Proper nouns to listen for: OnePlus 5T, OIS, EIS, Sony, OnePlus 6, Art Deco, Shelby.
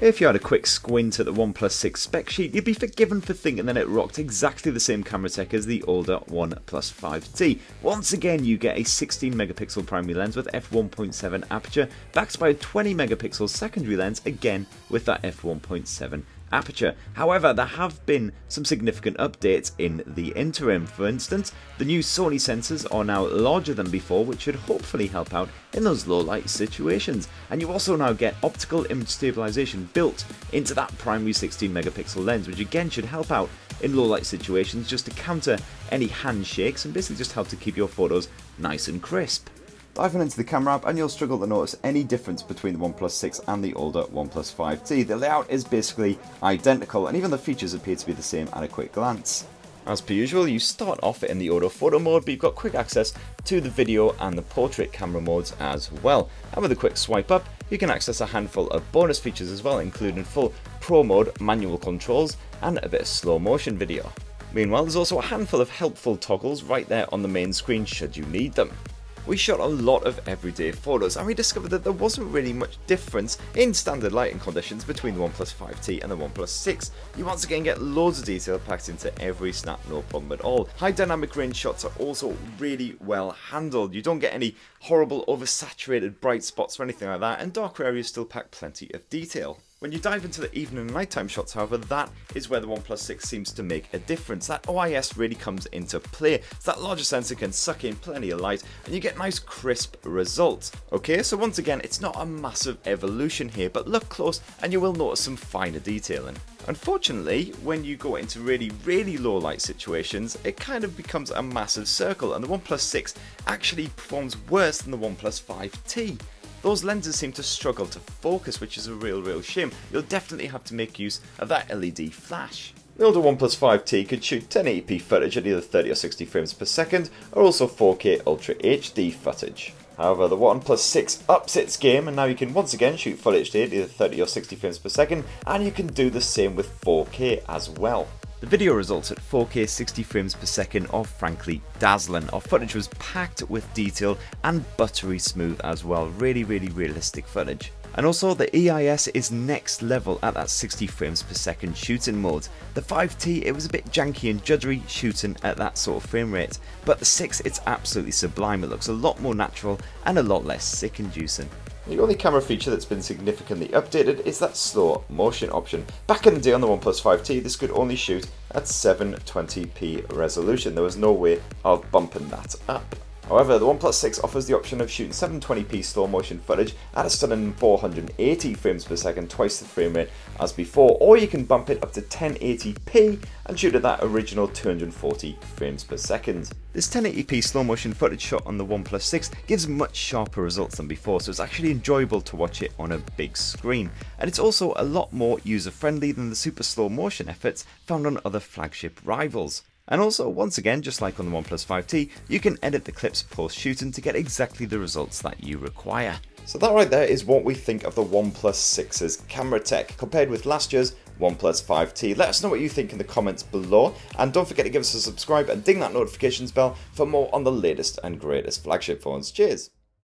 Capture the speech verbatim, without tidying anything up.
If you had a quick squint at the OnePlus six spec sheet, you'd be forgiven for thinking that it rocked exactly the same camera tech as the older OnePlus five T. Once again, you get a sixteen megapixel primary lens with f one point seven aperture, backed by a twenty megapixel secondary lens, again with that f one point seven aperture. However, there have been some significant updates in the interim. For instance, the new Sony sensors are now larger than before, which should hopefully help out in those low light situations. And you also now get optical image stabilization built into that primary sixteen megapixel lens, which again should help out in low light situations just to counter any handshakes and basically just help to keep your photos nice and crisp. Dive on into the camera app and you'll struggle to notice any difference between the OnePlus six and the older OnePlus five T. The layout is basically identical and even the features appear to be the same at a quick glance. As per usual, you start off in the auto photo mode, but you've got quick access to the video and the portrait camera modes as well. And with a quick swipe up, you can access a handful of bonus features as well, including full pro mode, manual controls and a bit of slow motion video. Meanwhile, there's also a handful of helpful toggles right there on the main screen should you need them. We shot a lot of everyday photos and we discovered that there wasn't really much difference in standard lighting conditions between the OnePlus five T and the OnePlus six. You once again get loads of detail packed into every snap, no problem at all. High dynamic range shots are also really well handled. You don't get any horrible oversaturated bright spots or anything like that, and darker areas still pack plenty of detail. When you dive into the evening and nighttime shots, however, that is where the OnePlus six seems to make a difference. That O I S really comes into play, so that larger sensor can suck in plenty of light and you get nice crisp results. Okay, so once again, it's not a massive evolution here, but look close and you will notice some finer detailing. Unfortunately, when you go into really, really low light situations, it kind of becomes a massive circle, and the OnePlus six actually performs worse than the OnePlus five T. Those lenses seem to struggle to focus, which is a real, real shame. You'll definitely have to make use of that L E D flash. The older OnePlus five T could shoot ten eighty p footage at either thirty or sixty frames per second, or also four K Ultra H D footage. However, the OnePlus six ups its game, and now you can once again shoot full H D at either thirty or sixty frames per second, and you can do the same with four K as well. The video results at four K sixty frames per second are frankly dazzling. Our footage was packed with detail and buttery smooth as well. Really, really realistic footage. And also the E I S is next level at that sixty frames per second shooting mode. The five T, it was a bit janky and juddery shooting at that sort of frame rate, but the six, it's absolutely sublime. It looks a lot more natural and a lot less sick inducing. The only camera feature that's been significantly updated is that slow motion option. Back in the day on the OnePlus five T, this could only shoot at seven twenty p resolution. There was no way of bumping that up. However, the OnePlus six offers the option of shooting seven twenty p slow motion footage at a stunning four hundred eighty frames per second, twice the frame rate as before, or you can bump it up to ten eighty p and shoot at that original two hundred forty frames per second. This ten eighty p slow motion footage shot on the OnePlus six gives much sharper results than before, so it's actually enjoyable to watch it on a big screen. And it's also a lot more user friendly than the super slow motion efforts found on other flagship rivals. And also, once again, just like on the OnePlus five T, you can edit the clips post-shooting to get exactly the results that you require. So that right there is what we think of the OnePlus six's camera tech compared with last year's OnePlus five T. Let us know what you think in the comments below, and don't forget to give us a subscribe and ding that notifications bell for more on the latest and greatest flagship phones. Cheers!